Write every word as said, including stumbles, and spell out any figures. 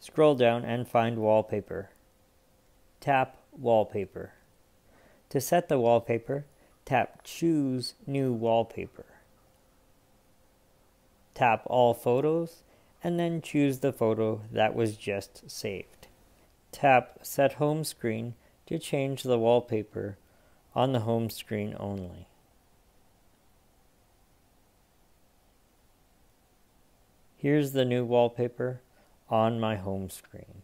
Scroll down and find wallpaper. Tap wallpaper. To set the wallpaper, tap choose new wallpaper. Tap all photos and then choose the photo that was just saved. Tap set home screen to change the wallpaper on the home screen only. Here's the new wallpaper on my home screen.